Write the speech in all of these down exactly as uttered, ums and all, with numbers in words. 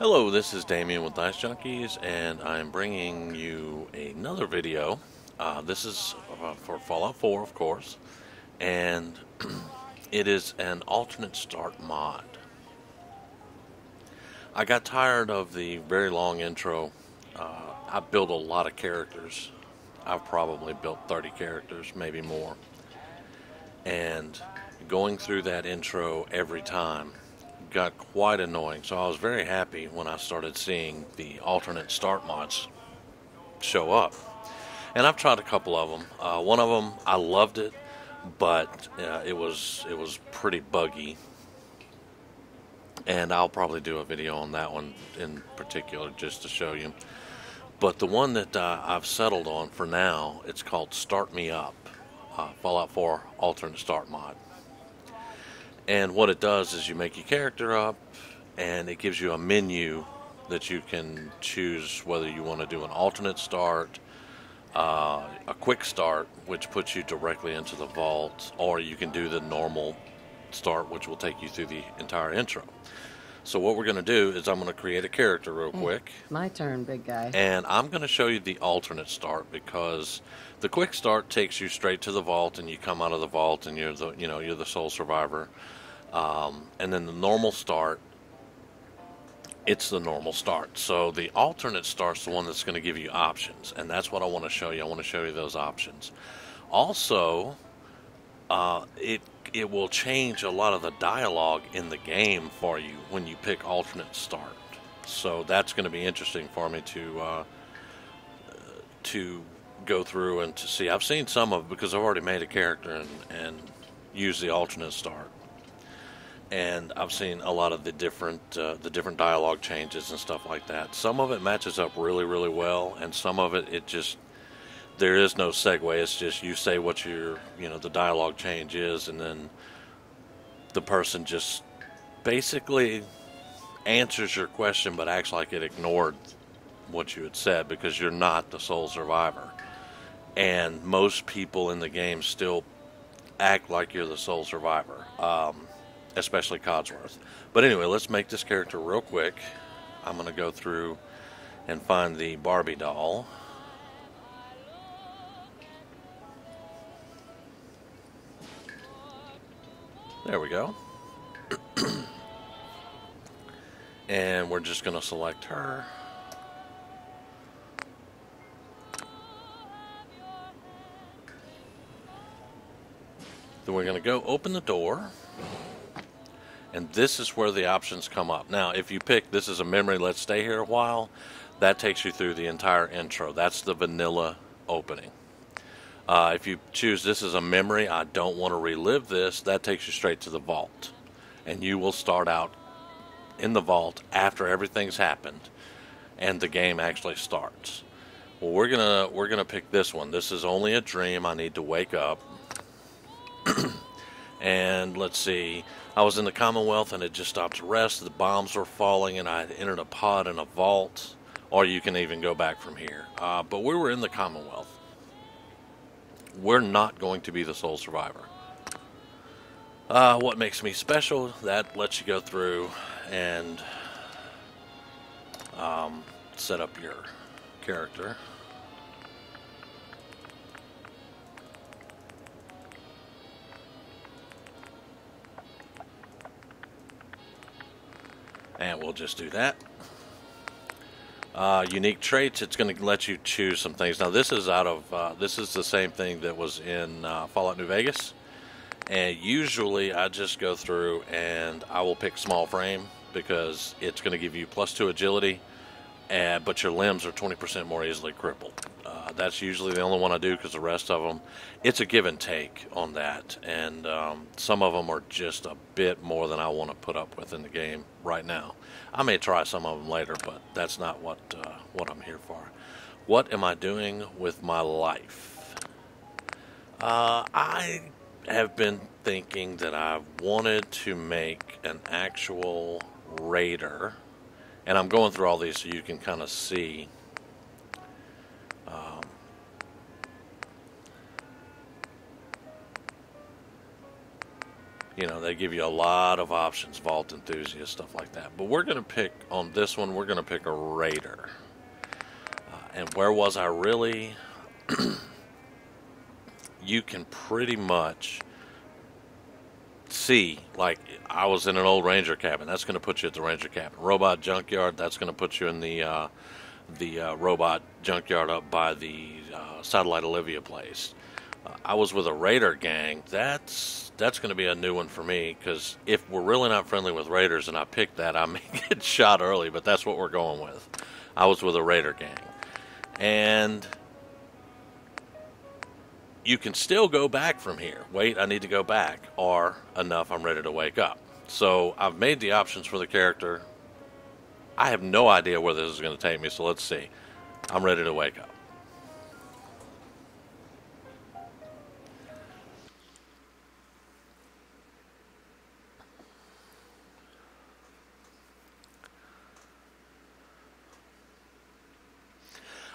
Hello, this is Damien with Dice Junkies, and I'm bringing you another video. Uh, this is uh, for Fallout four, of course, and it is an alternate start mod. I got tired of the very long intro. Uh, I built a lot of characters. I've probably built thirty characters, maybe more. And going through that intro every time got quite annoying, so I was very happy when I started seeing the alternate start mods show up, and I've tried a couple of them. Uh, one of them, I loved it, but uh, it was it was pretty buggy, and I'll probably do a video on that one in particular just to show you. But the one that uh, I've settled on for now, it's called Start Me Up, uh, Fallout four alternate start mod. And what it does is you make your character up, and it gives you a menu that you can choose whether you want to do an alternate start, uh, a quick start, which puts you directly into the vault, or you can do the normal start, which will take you through the entire intro. So what we're going to do is I'm going to create a character real hey, quick. My turn, big guy. And I'm going to show you the alternate start, because the quick start takes you straight to the vault, and you come out of the vault, and you're the you know you're the sole survivor. Um, and then the normal start, it's the normal start. So the alternate start's the one that's going to give you options, and that's what I want to show you. I want to show you those options. Also, uh, it it will change a lot of the dialogue in the game for you when you pick alternate start. So that's going to be interesting for me to uh, to go through and to see. I've seen some of it because I've already made a character and, and used the alternate start. And I've seen a lot of the different uh, the different dialogue changes and stuff like that. Some of it matches up really, really well, and some of it it just there is no segue. It's just you say what your you know the dialogue change is, and then the person just basically answers your question, but acts like it ignored what you had said because you're not the sole survivor. And most people in the game still act like you're the sole survivor. Um, Especially Codsworth. But anyway, let's make this character real quick. I'm going to go through and find the Barbie doll. There we go. And we're just going to select her. Then we're going to go open the door. And this is where the options come up. Now, if you pick this is a memory, let's stay here a while, that takes you through the entire intro. That's the vanilla opening. Uh, if you choose this is a memory, I don't want to relive this, that takes you straight to the vault. And you will start out in the vault after everything's happened and the game actually starts. Well, we're gonna we're gonna pick this one. This is only a dream, I need to wake up. And let's see, I was in the Commonwealth and it just stopped to rest. The bombs were falling and I had entered a pod in a vault. Or you can even go back from here. Uh, but we were in the Commonwealth. We're not going to be the sole survivor. Uh, what makes me special? That lets you go through and um, set up your character. And we'll just do that. Uh, unique traits. It's going to let you choose some things. Now this is out of uh, this is the same thing that was in uh, Fallout New Vegas. And usually I just go through and I will pick small frame because it's going to give you plus two agility, and but your limbs are twenty percent more easily crippled. Uh, that's usually the only one I do because the rest of them, it's a give and take on that. And um, some of them are just a bit more than I want to put up with in the game right now. I may try some of them later, but that's not what, uh, what I'm here for. What am I doing with my life? Uh, I have been thinking that I've wanted to make an actual raider. And I'm going through all these so you can kind of see. Um, you know, they give you a lot of options, vault enthusiasts, stuff like that. But we're going to pick, on this one, we're going to pick a raider. Uh, and where was I really? You can pretty much see, like, I was in an old ranger cabin. That's going to put you at the ranger cabin. Robot junkyard, that's going to put you in the uh, the uh, robot junkyard up by the uh, Satellite Olivia place. Uh, I was with a raider gang. That's that's going to be a new one for me, because if we're really not friendly with raiders and I pick that, I may get shot early, but that's what we're going with. I was with a raider gang. And you can still go back from here. Wait, I need to go back. Or, enough, I'm ready to wake up. So, I've made the options for the character. I have no idea where this is going to take me, so let's see. I'm ready to wake up.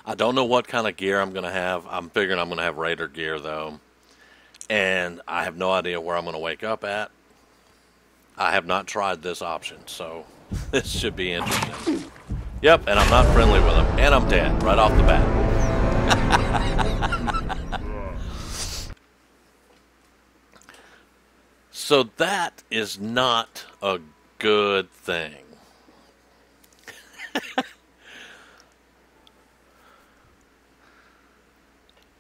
I don't know what kind of gear I'm going to have. I'm figuring I'm going to have raider gear, though. And I have no idea where I'm going to wake up at. I have not tried this option, so this should be interesting. Yep, and I'm not friendly with him. And I'm dead, right off the bat. So that is not a good thing.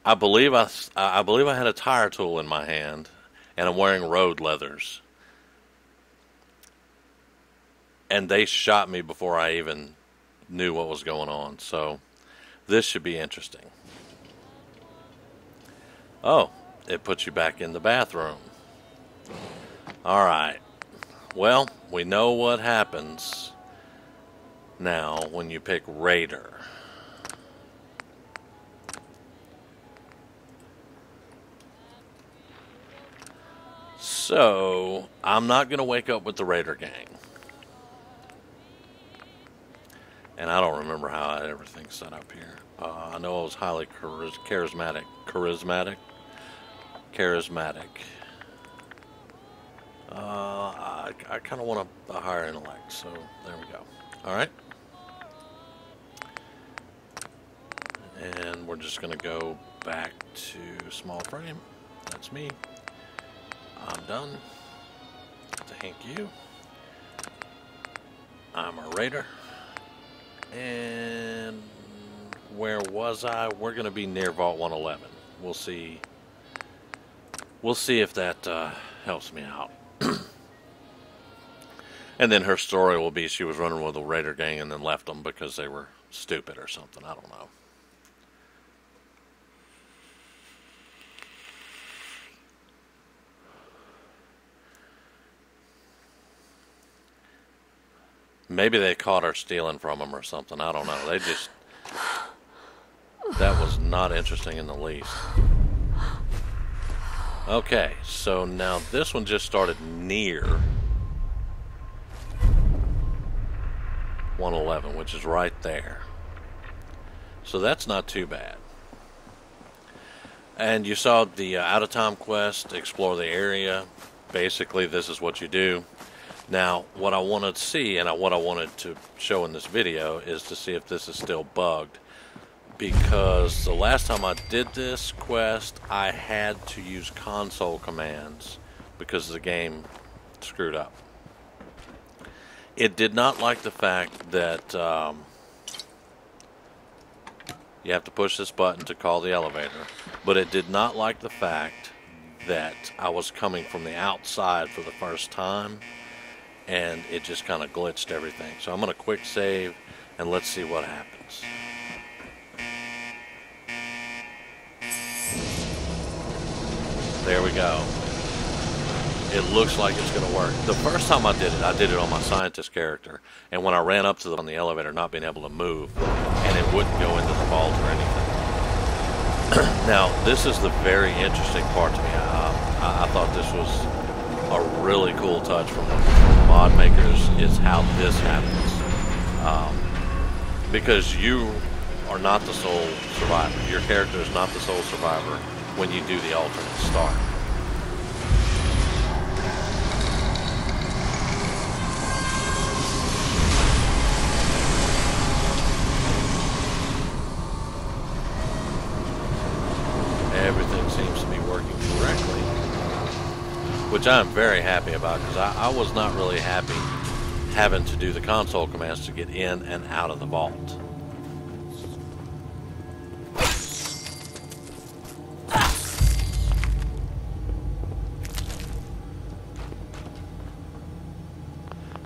I believe I, I believe I had a tire tool in my hand, and I'm wearing road leathers. And they shot me before I even knew what was going on, so this should be interesting. Oh, it puts you back in the bathroom. Alright, well, we know what happens now when you pick raider. So, I'm not going to wake up with the raider gang. And I don't remember how I had everything set up here. Uh, I know I was highly chariz charismatic. Charismatic? Charismatic. Uh, I, I kind of want a, a higher intellect, so there we go. Alright. And we're just going to go back to small frame. That's me. I'm done. Thank you. I'm a raider. And where was I? We're going to be near Vault one eleven. We'll see. We'll see if that uh, helps me out. And then her story will be she was running with a raider gang and then left them because they were stupid or something. I don't know. Maybe they caught her stealing from them or something. I don't know. They just... That was not interesting in the least. Okay, so now this one just started near one eleven, which is right there. So that's not too bad. And you saw the uh, Out of Time quest, explore the area. Basically, this is what you do. Now, what I want to see, and what I wanted to show in this video, is to see if this is still bugged. Because the last time I did this quest, I had to use console commands because the game screwed up. It did not like the fact that um, you have to push this button to call the elevator. But it did not like the fact that I was coming from the outside for the first time. And it just kind of glitched everything. So I'm going to quick save and let's see what happens. There we go. It looks like it's going to work. The first time I did it, I did it on my scientist character. And when I ran up to them on the elevator, not being able to move, and it wouldn't go into the vault or anything. Now, this is the very interesting part to me. I, I, I thought this was a really cool touch from the mod makers is how this happens. Um, because you are not the sole survivor. Your character is not the sole survivor when you do the alternate start. which I'm very happy about, because I, I was not really happy having to do the console commands to get in and out of the vault.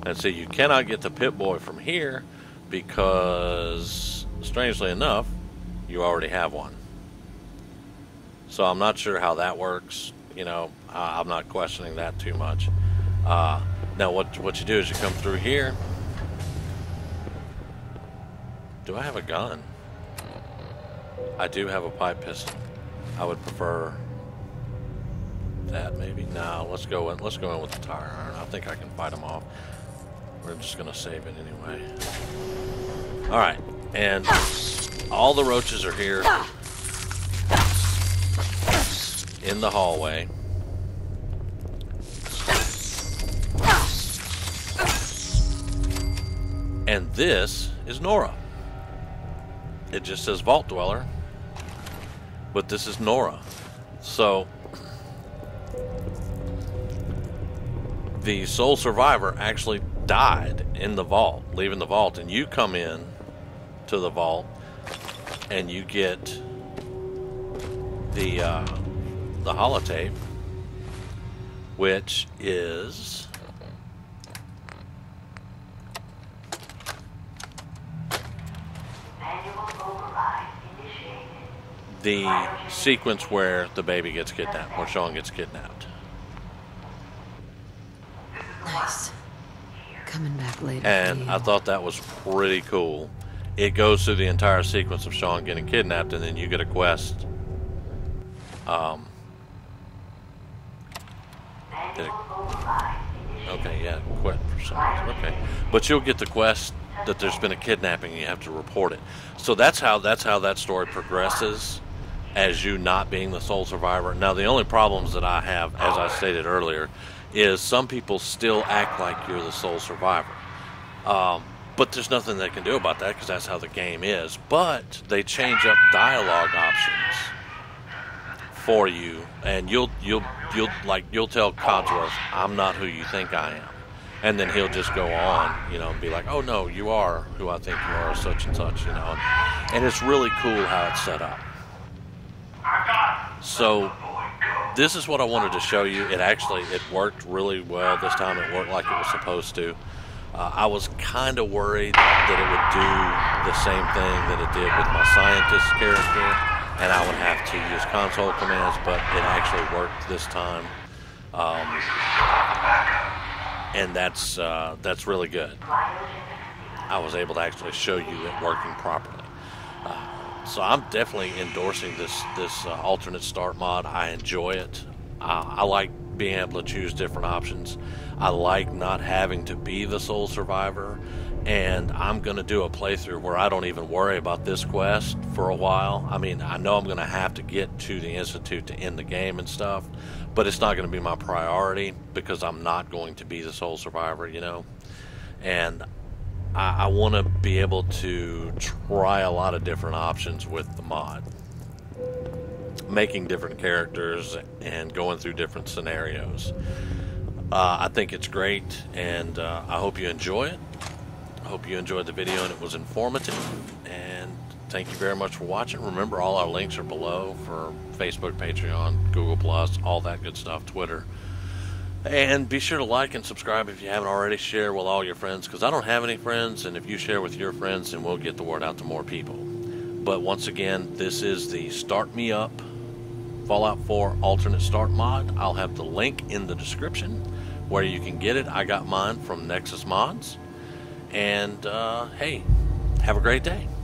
And see, you cannot get the Pip-Boy from here because, strangely enough, you already have one. So I'm not sure how that works. You know, I'm not questioning that too much. Uh, now, what what you do is you come through here. Do I have a gun? I do have a pipe pistol. I would prefer that maybe. No, let's go in. Let's go in with the tire iron. I think I can fight them off. We're just gonna save it anyway. All right, and all the roaches are here in the hallway. And this is Nora. It just says Vault Dweller, but this is Nora. So the sole survivor actually died in the vault, leaving the vault, and you come in to the vault and you get the uh, the holotape, which is the sequence where the baby gets kidnapped, where Shawn gets kidnapped. Nice. Coming back later. And I thought that was pretty cool. It goes through the entire sequence of Shawn getting kidnapped, and then you get a quest. Um. Did it, okay, yeah, quit for some reason. Okay, but you'll get the quest that there's been a kidnapping, and you have to report it. So that's how that's how that story progresses, as you not being the sole survivor. Now, the only problems that I have, as I stated earlier, is some people still act like you're the sole survivor. Um, but there's nothing they can do about that because that's how the game is. But they change up dialogue options for you, and you'll you'll you'll like you'll tell Codsworth, "I'm not who you think I am," and then he'll just go on, you know, and be like, "Oh no, you are who I think you are, such and such," you know. And, and it's really cool how it's set up. So this is what I wanted to show you. It actually, it worked really well this time. It worked like it was supposed to. Uh, I was kind of worried that it would do the same thing that it did with my scientist character, and I would have to use console commands, but it actually worked this time. Um, and that's, uh, that's really good. I was able to actually show you it working properly. Uh, So I'm definitely endorsing this this uh, alternate start mod. I enjoy it. Uh, I like being able to choose different options. I like not having to be the sole survivor. And I'm going to do a playthrough where I don't even worry about this quest for a while. I mean, I know I'm going to have to get to the Institute to end the game and stuff, but it's not going to be my priority because I'm not going to be the sole survivor, you know? And I, I want to be able to try a lot of different options with the mod, making different characters and going through different scenarios. Uh, I think it's great, and uh, I hope you enjoy it. I hope you enjoyed the video and it was informative, and thank you very much for watching. Remember, all our links are below for Facebook, Patreon, Google Plus, all that good stuff, Twitter. And be sure to like and subscribe if you haven't already. Share with all your friends, because I don't have any friends, and if you share with your friends, then we'll get the word out to more people. But once again, this is the Start Me Up Fallout four alternate start mod. I'll have the link in the description where you can get it. I got mine from Nexus Mods. And, uh, hey, have a great day.